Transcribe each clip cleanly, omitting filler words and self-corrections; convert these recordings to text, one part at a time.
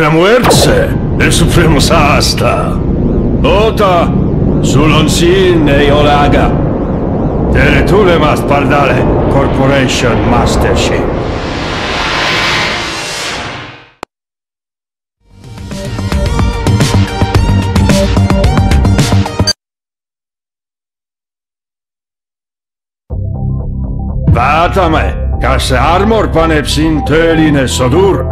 era muerce del supremo Sasta. Ota Sulonsin e Olaga. Teletule must pardale Corporation Mastership. Vatame, kas armor paneb sind tööline sodur.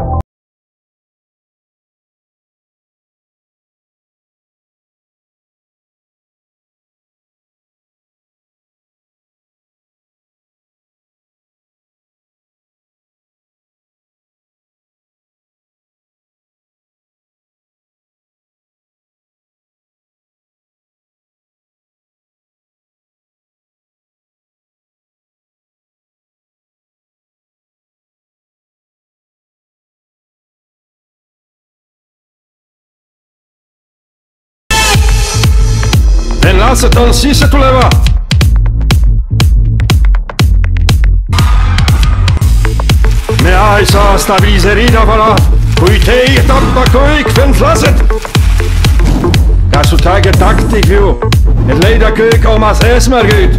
Lasaton si se tuleva. Me ei saa seda viiseriidavara, kui teie tappa kõik ventlased. Kasutage taktik ju, et leida kõik omas eesmärgid.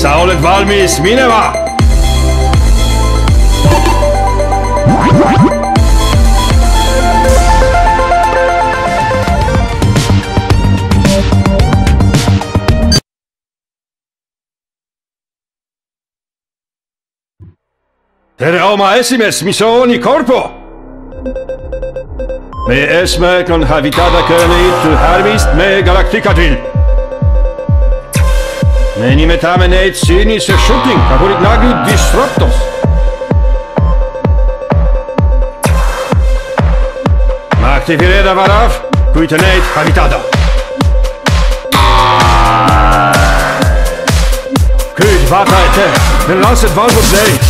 Sa oled valmis minema! Tere oma esimees missiooni korpo! Meie eesmärk on hävitada Köönitu härmist meie galaktikadil. Me nimetame neid sinise shooting, kahurid nagu disruptos. Ma aktiveerida varav, kuid neid habitada. Kuid vaata ette, me lased valgud neid.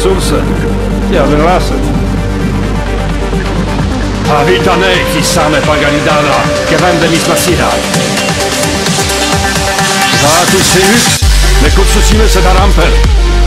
ресурса явно раса. A witam ci same paganidana, che będę mi smasira. A tu syjus, le costrucime se da ramper.